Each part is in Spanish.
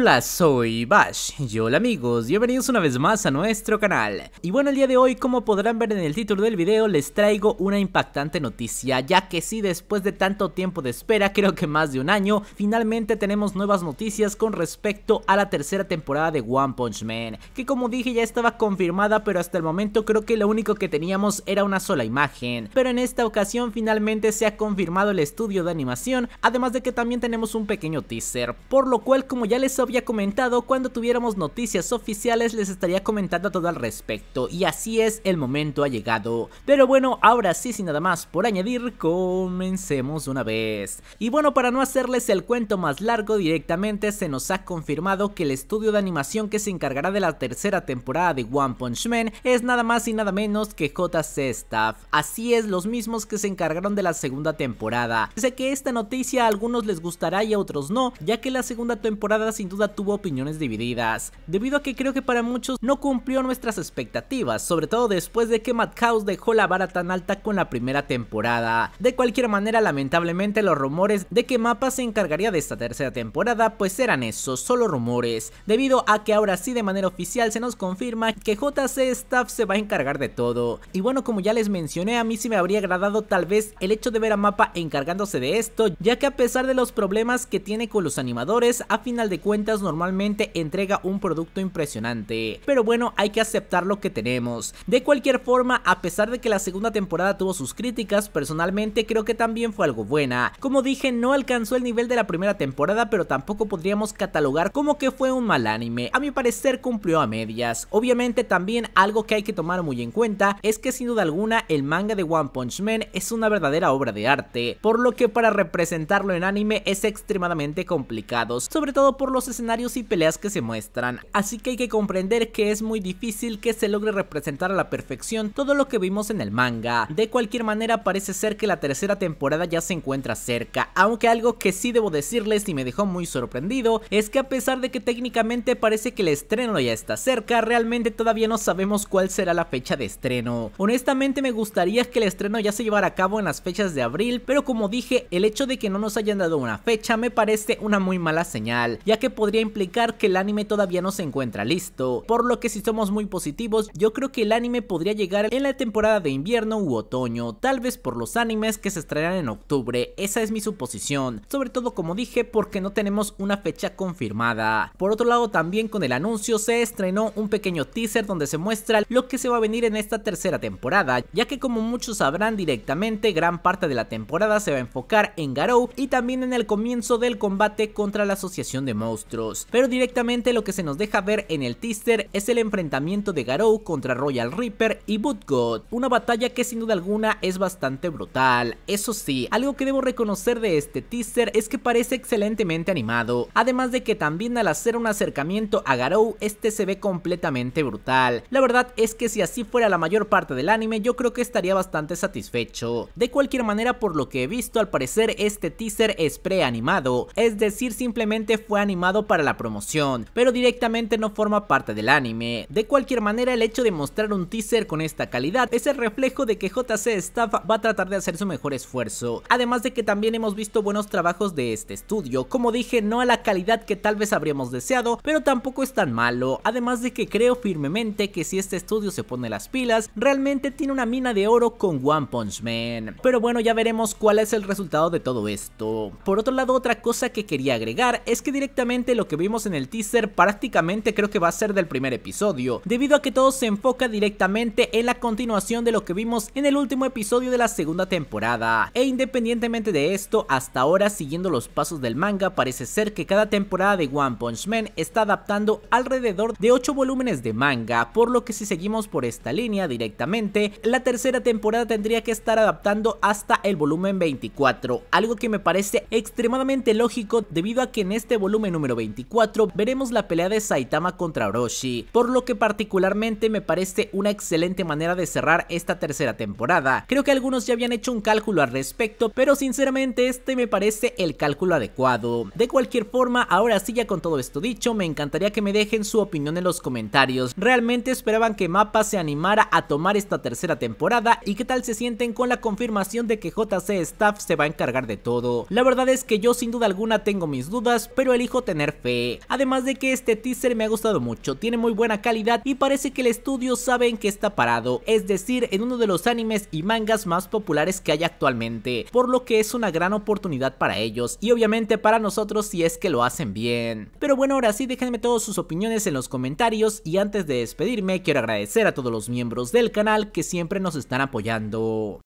Hola, soy Bash y hola amigos, bienvenidos una vez más a nuestro canal. Y bueno, el día de hoy, como podrán ver en el título del video, les traigo una impactante noticia, ya que sí, después de tanto tiempo de espera, creo que más de un año, finalmente tenemos nuevas noticias con respecto a la tercera temporada de One Punch Man, que como dije ya estaba confirmada, pero hasta el momento creo que lo único que teníamos era una sola imagen. Pero en esta ocasión finalmente se ha confirmado el estudio de animación, además de que también tenemos un pequeño teaser, por lo cual, como ya les había comentado, cuando tuviéramos noticias oficiales les estaría comentando todo al respecto, y así es, el momento ha llegado. Pero bueno, ahora sí, sin nada más por añadir, comencemos una vez. Y bueno, para no hacerles el cuento más largo, directamente se nos ha confirmado que el estudio de animación que se encargará de la tercera temporada de One Punch Man es nada más y nada menos que J.C. Staff. Así es, los mismos que se encargaron de la segunda temporada. Sé que esta noticia a algunos les gustará y a otros no, ya que la segunda temporada sin duda tuvo opiniones divididas, debido a que creo que para muchos no cumplió nuestras expectativas, sobre todo después de que Madhouse dejó la vara tan alta con la primera temporada. De cualquier manera, lamentablemente los rumores de que Mappa se encargaría de esta tercera temporada pues eran eso, solo rumores, debido a que ahora sí de manera oficial se nos confirma que J.C. Staff se va a encargar de todo. Y bueno, como ya les mencioné, a mí sí me habría agradado tal vez el hecho de ver a Mappa encargándose de esto, ya que a pesar de los problemas que tiene con los animadores, a final de cuentas normalmente entrega un producto impresionante. Pero bueno, hay que aceptar lo que tenemos. De cualquier forma, a pesar de que la segunda temporada tuvo sus críticas, personalmente creo que también fue algo buena. Como dije, no alcanzó el nivel de la primera temporada, pero tampoco podríamos catalogar como que fue un mal anime. A mi parecer cumplió a medias. Obviamente también algo que hay que tomar muy en cuenta es que sin duda alguna el manga de One Punch Man es una verdadera obra de arte, por lo que para representarlo en anime es extremadamente complicado, sobre todo por los escenarios y peleas que se muestran, así que hay que comprender que es muy difícil que se logre representar a la perfección todo lo que vimos en el manga. De cualquier manera, parece ser que la tercera temporada ya se encuentra cerca, aunque algo que sí debo decirles y me dejó muy sorprendido es que a pesar de que técnicamente parece que el estreno ya está cerca, realmente todavía no sabemos cuál será la fecha de estreno. Honestamente me gustaría que el estreno ya se llevara a cabo en las fechas de abril, pero como dije, el hecho de que no nos hayan dado una fecha me parece una muy mala señal, ya que podría implicar que el anime todavía no se encuentra listo, por lo que si somos muy positivos, yo creo que el anime podría llegar en la temporada de invierno u otoño, tal vez por los animes que se estrenarán en octubre. Esa es mi suposición, sobre todo como dije, porque no tenemos una fecha confirmada. Por otro lado, también con el anuncio se estrenó un pequeño teaser donde se muestra lo que se va a venir en esta tercera temporada, ya que como muchos sabrán, directamente gran parte de la temporada se va a enfocar en Garou y también en el comienzo del combate contra la asociación de monstruos. Pero directamente lo que se nos deja ver en el teaser es el enfrentamiento de Garou contra Royal Reaper y Boot God, una batalla que sin duda alguna es bastante brutal. Eso sí, algo que debo reconocer de este teaser es que parece excelentemente animado, además de que también al hacer un acercamiento a Garou, este se ve completamente brutal. La verdad es que si así fuera la mayor parte del anime, yo creo que estaría bastante satisfecho. De cualquier manera, por lo que he visto, al parecer este teaser es preanimado, es decir, simplemente fue animado para la promoción, pero directamente no forma parte del anime. De cualquier manera, el hecho de mostrar un teaser con esta calidad es el reflejo de que J.C. Staff va a tratar de hacer su mejor esfuerzo, además de que también hemos visto buenos trabajos de este estudio. Como dije, no a la calidad que tal vez habríamos deseado, pero tampoco es tan malo, además de que creo firmemente que si este estudio se pone las pilas, realmente tiene una mina de oro con One Punch Man. Pero bueno, ya veremos cuál es el resultado de todo esto. Por otro lado, otra cosa que quería agregar es que directamente lo que vimos en el teaser prácticamente creo que va a ser del primer episodio, debido a que todo se enfoca directamente en la continuación de lo que vimos en el último episodio de la segunda temporada. E independientemente de esto, hasta ahora, siguiendo los pasos del manga, parece ser que cada temporada de One Punch Man está adaptando alrededor de 8 volúmenes de manga, por lo que si seguimos por esta línea directamente, la tercera temporada tendría que estar adaptando hasta el volumen 24, algo que me parece extremadamente lógico debido a que en este volumen número 24 veremos la pelea de Saitama contra Orochi, por lo que particularmente me parece una excelente manera de cerrar esta tercera temporada. Creo que algunos ya habían hecho un cálculo al respecto, pero sinceramente este me parece el cálculo adecuado. De cualquier forma, ahora sí, ya con todo esto dicho, me encantaría que me dejen su opinión en los comentarios. ¿Realmente esperaban que Mappa se animara a tomar esta tercera temporada? ¿Y qué tal se sienten con la confirmación de que J.C. Staff se va a encargar de todo? La verdad es que yo sin duda alguna tengo mis dudas, pero elijo tener tener fe. Además de que este teaser me ha gustado mucho, tiene muy buena calidad y parece que el estudio sabe en qué está parado, es decir, en uno de los animes y mangas más populares que hay actualmente, por lo que es una gran oportunidad para ellos y obviamente para nosotros si es que lo hacen bien. Pero bueno, ahora sí, déjenme todas sus opiniones en los comentarios y antes de despedirme quiero agradecer a todos los miembros del canal que siempre nos están apoyando.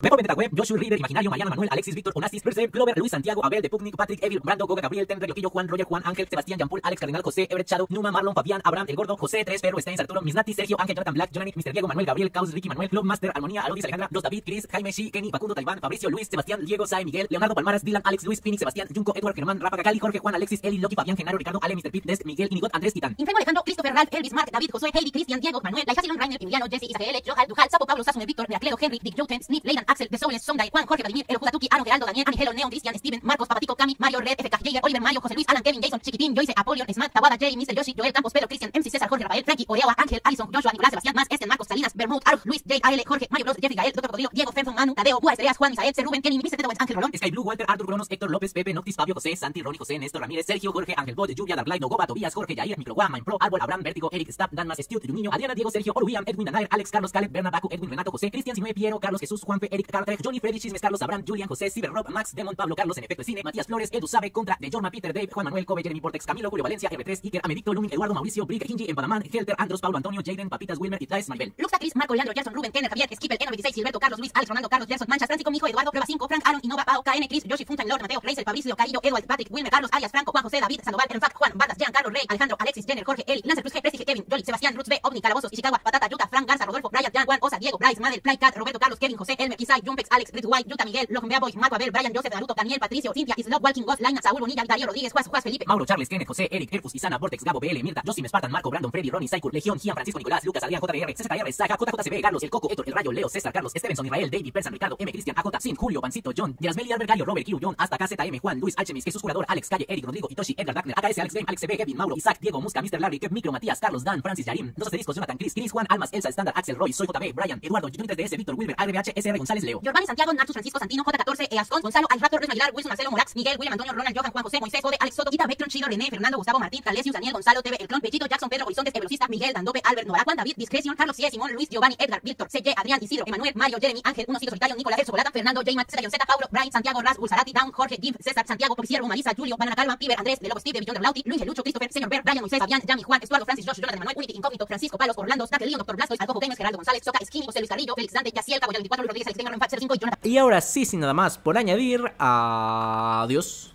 Mejor Vendetta Web, Joshua River, Imaginario, Mariano Manuel, Alexis, Víctor, Onassis, Perse, Glover, Luis, Santiago, Abel, De Pugnic, Patrick, Evil, Brando, Goga, Gabriel, Ten, Reloquillo, Juan, Roger, Juan, Ángel, Sebastián, Jean-Paul, Alex, Cardinal, José, Everett, Shadow, Numa, Marlon, Fabián, Abraham, El Gordo, José, Tres, Perro, Steins, Arturo, Misnati, Sergio, Ángel, Jonathan, Black, Jonani, Mr. Diego, Manuel, Gabriel, Caos, Ricky, Manuel, Club Master, Armonía, Alodis, Alejandra, Los David, Chris, Jaime, Shi, Kenny, Facundo, Talibán, Fabricio, Luis, Sebastián, Diego, Sai, Miguel, Leonardo, Palmaras, Dylan, Alex, Luis, Phoenix, Sebastián, Junco, Edward, Germán, Rafa, Cali, Jorge, Juan, Alexis, Eli, Loki, Fabián, Genaro, Ricardo, Ale, Mr. Pete, Dest, Miguel, Inigot, Andrés, Titán, Enfermo, Alejandro, Christopher, Ralph, Elvis, Mark, David, Josué, Heidi, Cristian, Diego, Manuel, Lajasilon, Rainer, Emiliano, Jesse, Israel, Johal, Duhal, Sapo, Pablo, Sasune, Víctor, Reacledo, Henry, Dick, Joten, Smith, Leyland, Axel, The Souls, Sonday, Juan, Jorge, Vladimir, El Judatuki, Aaron, Geraldo, Daniel, Angelo, Neon, Cristian, Steven, Marcos, Papatico, Cami, Mario, Red, FK, Jager, Oliver, Mario, José Luis, Alan, Kevin, Jason, Chiquitín, Joyce, Apolion, Smack, Tawada, Jerry, Mr. Yoshi, Joel, Campos, Pedro, Cristian, MC, César, Jorge, Rafael, Frankie, Oreawa, Ángel, Alison, Joshua, Nicolás, Sebastián, Más, Esten, Marcos, Salinas, Bermud, Aruf, Luis, Jade, AL, Jorge, Mario Bros, Jeffrey, Gael, Dr. Rodrigo, Diego, Fenton, Manu, Tadeo, Bua, Estrellas, Juan, Isael, C. Rubén, Kenny, Mr. Towens, Ángel, Rolón, Sky Blue, Walter, Arthur, Cronos, Héctor, López, Pepe, Noctis, Fabio, José, Santi, Ronnie, José, Néstor, Ramírez, Sergio, Jorge, Ángel, Bode, Lluvia, Darklay, Nogoba, Tobías, Jorge, Yair, Microguama, Impro, Árbol, Abraham, Vértigo, Eric, Stab, Danmas, Stute, Niño, Adriana, Diego, Sergio, Orubian, Edwin, Anair, Alex, Carlos, Caleb, Bernabacu, Edwin, Renato, José, Cristian, Simé, Piero, Carlos, Jesús, Juanfe, Eric, Carter, Johnny, Freddy, Chismes, Carlos, Abraham, Julian, José, Ciber, Rob, Max, Demon, Pablo, Carlos, en efecto, cine, Matías Flores, Edu Sabe, contra, de Jorma, Peter, Dave, Juan Manuel, Kobe, Jeremy, Portex, Camilo, Julio, Valencia, R3, Iker, Amedicto, Lumin, Eduardo, Mauricio, Brick, Hinji, Empadamán, Helter, Andros, Paulo, Antonio, Jaden, Papitas, Wilmer, Itlaes, Maribel, Luxa, Cris, Marco, Leandro, Gerson, Rubén, Kenner, Javier, Skipper, N26, Gilberto, Carlos, Luis, Alex, Ronaldo, Carlos, Gerson, Manchas, Francisco, Mijo, Eduardo, Prueba 5, Frank, Aaron, Innova, Pao, KN, Chris, Yoshi, Funtan, Lord, Mateo, Reisel, Fabricio, Caillo, Edward, Patrick, Wilmer, Carlos, Arias, Franco, Juan, José, David, Sandoval, Renfac, Juan, Vargas, Jean, Carlos, Rey, Alejandro, Alexis, Jenner, Jorge, Eli, Lancer, Cruz, G, Prestige, Kevin, Jolly, Sebastián, Rutz, B, Ovni, Calabozos, Ishikawa, Patata, Yuta, Frank, Garza, Rodolfo, Brian, Jan, Juan, Osa, Diego, Bryce, Madel, Playcat, Roberto, Carlos, Kevin, José, Elmer, Kisai, Jumpex, Alex, Ritz, White, Yuta, Miguel, Lombea, Boy, Marco, Abel, Brian, Joseph, Naruto, Daniel, Patricio, Cintia, Islop, Walking, Ghost, Laina, Saúl, Bonilla, Darío, Rodríguez, Juaz, Juaz, Felipe, Mauro, Charles, Kenneth, José, Eric, Herfus, Isana, Vortex, Gabo, BL, Mirta, Josim, Spartan, Marco, Brandon, Freddy, Ronnie, Saikur, Legión, Gian, Francisco, Nicolás, Lucas, Adrián, JR, CZR, Saga, JJCB, Carlos, El Coco, Héctor, El Rayo, Leo, César, Carlos, Stevenson, Israel, David, Persan, Ricardo, M, Cristian, AJ, Sin, Julio, Pancito, John, Yasmeli, Albert, Gallo, Robert, Q, John, hasta KZM, Juan, Luis, H, Mis, Jesús, Curador, Alex, Calle, Eric, Rodrigo, Itoshi, Edgar, Dagner, AKS, Alex, Game, Alex, B, Kevin, Mauro, Isaac, Diego, Musca, Mr. Larry, Kev, Micro, Matías, Carlos, Dan, Francis, Yarim, 12 discos, Jonathan, Chris, Chris, Juan, Almas, Elsa, Standard, Axel, Roy, Soy, JB, Brian, Eduardo, Junior, DS, Víctor, Wilber, RBH, SR, González, Leo, Giovanni, Santiago, Nartus, Francisco, Santino, J14, Eascon, Gonzalo, Alfrator, Luis, Aguilar, Wilson, Marcelo, Morax, Miguel, William, Antonio, Ronald, Johan, Juan, José, Moisés, Ode, Alex, Soto, Ita, Vectron, Chido, René, Fernando, Gustavo, Martín, Calesius, Daniel, Gonzalo, TV, El Clon, Pechito, Jackson, Pedro, Horizontes, Evelocista, Miguel, Dandope, Albert, Nora, Juan, David, Discreción, Carlos, Cie, Simón, Luis, Giovanni, Edgar, Víctor, CJ, Adrián, Isidro, Emanuel, Mario, Jeremy, Ángel, Unocito, Solitario, Nicolás, El Chocolata, Fernando, J. Matt, Z, Paulo, Brian, Santiago, Raz, Bulsarati, Down, Jorge, Jim, César, Santiago, Porciervo, Marisa, Julio, Banana Calma, Piber, Andrés, De Lobo, Steve, Villón, Lauti, Luis, Lucho, Christopher, Señor Ber, Brian, Moisés, Fabián, Yami, Juan, Estuardo, Francis, Josh, Jonathan, Manuel, Unity, Incógnito, Francisco, Palos, Orlando, Stack, Leon, Dr. Blastoise, Algojo Games, Geraldo González, Soca, Skinny, José Luis Carrillo, Félix Dante, Yaciel, Cabo, 24, Luis Rodríguez, Alexander, Renfac, 05 y Jonathan. Y ahora sí, sin nada más por añadir, adiós.